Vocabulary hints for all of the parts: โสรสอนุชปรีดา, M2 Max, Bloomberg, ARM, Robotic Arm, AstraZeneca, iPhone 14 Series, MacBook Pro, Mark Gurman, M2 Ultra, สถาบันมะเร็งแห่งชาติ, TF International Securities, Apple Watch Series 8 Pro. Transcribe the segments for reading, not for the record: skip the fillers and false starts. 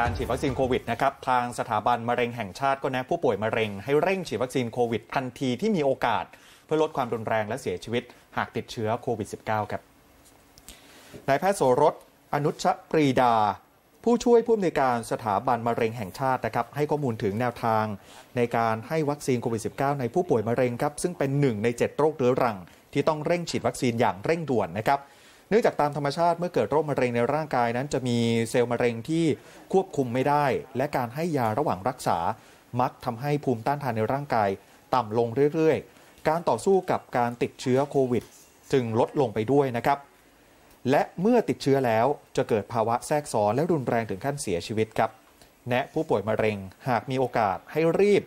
การฉีดวัคซีนโควิดนะครับทางสถาบันมะเร็งแห่งชาติก็แนะผู้ป่วยมะเร็งให้เร่งฉีดวัคซีนโควิดทันทีที่มีโอกาสเพื่อลดความรุนแรงและเสียชีวิตหากติดเชื้อโควิด -19 ครับนายแพทย์โสรสอนุชปรีดาผู้ช่วยผู้อำนวยการสถาบันมะเร็งแห่งชาตินะครับให้ข้อมูลถึงแนวทางในการให้วัคซีนโควิด -19 ในผู้ป่วยมะเร็งครับซึ่งเป็น1ใน7โรคเรื้อรังที่ต้องเร่งฉีดวัคซีนอย่างเร่งด่วนนะครับเนื่องจากตามธรรมชาติเมื่อเกิดโรคมะเร็งในร่างกายนั้นจะมีเซลล์มะเร็งที่ควบคุมไม่ได้และการให้ยาระหว่างรักษามักทำให้ภูมิต้านทานในร่างกายต่ำลงเรื่อยๆการต่อสู้กับการติดเชื้อโควิดจึงลดลงไปด้วยนะครับและเมื่อติดเชื้อแล้วจะเกิดภาวะแทรกซ้อนและรุนแรงถึงขั้นเสียชีวิตครับแนะผู้ป่วยมะเร็งหากมีโอกาสให้รีบ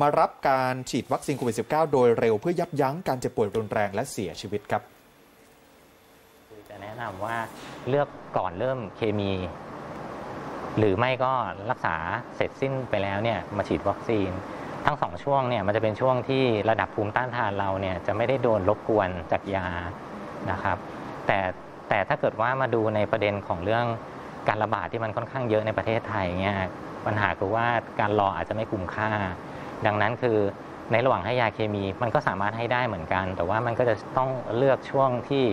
มารับการฉีดวัคซีนโควิด -19 โดยเร็วเพื่อยับยั้งการเจ็บป่วยรุนแรงและเสียชีวิตครับจะแนะนำว่าเลือกก่อนเริ่มเคมีหรือไม่ก็รักษาเสร็จสิ้นไปแล้วเนี่ยมาฉีดวัคซีนทั้ง2ช่วงเนี่ยมันจะเป็นช่วงที่ระดับภูมิต้านทานเราเนี่ยจะไม่ได้โดนรบกวนจากยานะครับแต่ถ้าเกิดว่ามาดูในประเด็นของเรื่องการระบาดที่มันค่อนข้างเยอะในประเทศไทยเนี่ยปัญหาคือว่าการรออาจจะไม่คุ้มค่าดังนั้นคือในระหว่างให้ยาเคมีมันก็สามารถให้ได้เหมือนกันแต่ว่ามันก็จะต้องเลือกช่วงที่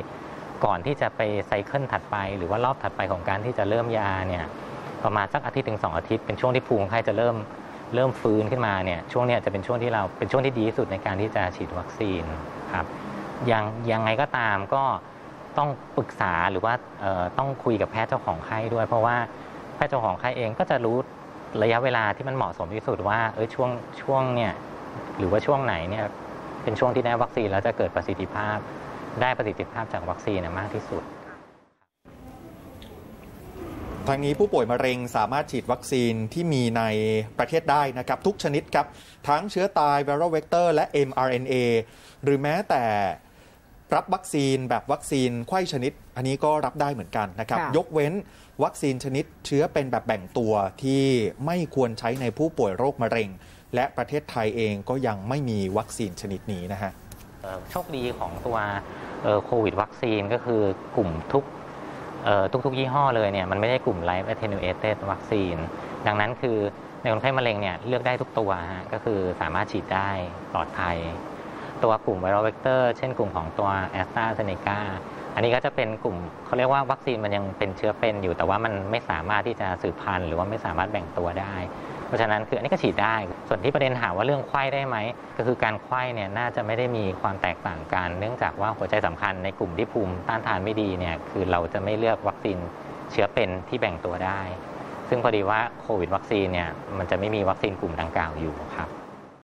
ก่อนที่จะไปไซเคิลถัดไปหรือว่ารอบถัดไปของการที่จะเริ่มยาเนี่ยประมาณสักอาทิตย์ถึง2อาทิตย์เป็นช่วงที่ภูมิไข้จะเริ่มฟื้นขึ้นมาเนี่ยช่วงนี้จะเป็นช่วงที่เราเป็นช่วงที่ดีที่สุดในการที่จะฉีดวัคซีนครับยังไงก็ตามก็ต้องปรึกษาหรือว่าต้องคุยกับแพทย์เจ้าของไข้ด้วยเพราะว่าแพทย์เจ้าของไข้เองก็จะรู้ระยะเวลาที่มันเหมาะสมที่สุดว่าช่วงเนี่ยหรือว่าช่วงไหนเนี่ยเป็นช่วงที่ได้วัคซีนแล้วจะเกิดประสิทธิภาพจากวัคซีนมากที่สุดทางนี้ผู้ป่วยมะเร็งสามารถฉีดวัคซีนที่มีในประเทศได้นะครับทุกชนิดครับทั้งเชื้อตายไวรัลเวกเตอร์และ mRNA หรือแม้แต่รับวัคซีนแบบวัคซีนไข้ชนิดอันนี้ก็รับได้เหมือนกันนะครับยกเว้นวัคซีนชนิดเชื้อเป็นแบบแบ่งตัวที่ไม่ควรใช้ในผู้ป่วยโรคมะเร็งและประเทศไทยเองก็ยังไม่มีวัคซีนชนิดนี้นะฮะโชคดีของตัวโควิดวัคซีนก็คือกลุ่มทุกยี่ห้อเลยเนี่ยมันไม่ได้กลุ่ม Life Attenuated วัคซีนดังนั้นคือในคนไข้มะเร็งเนี่ยเลือกได้ทุกตัวก็คือสามารถฉีดได้ปลอดภัยตัวกลุ่มไวรัลเวกเตอร์เช่นกลุ่มของตัว AstraZeneca อันนี้ก็จะเป็นกลุ่มเขาเรียกว่าวัคซีนมันยังเป็นเชื้อเป็นอยู่แต่ว่ามันไม่สามารถที่จะสืบพันธุ์หรือว่าไม่สามารถแบ่งตัวได้เพราะฉะนั้นคืออันนี้ก็ฉีดได้ส่วนที่ประเด็นถามว่าเรื่องไข้ได้ไหมก็คือการไข้เนี่ยน่าจะไม่ได้มีความแตกต่างกันเนื่องจากว่าหัวใจสำคัญในกลุ่มที่ภูมิต้านทานไม่ดีเนี่ยคือเราจะไม่เลือกวัคซีนเชื้อเป็นที่แบ่งตัวได้ซึ่งพอดีว่าโควิดวัคซีนเนี่ยมันจะไม่มีวัคซีนกลุ่มดังกล่าวอยู่ครับ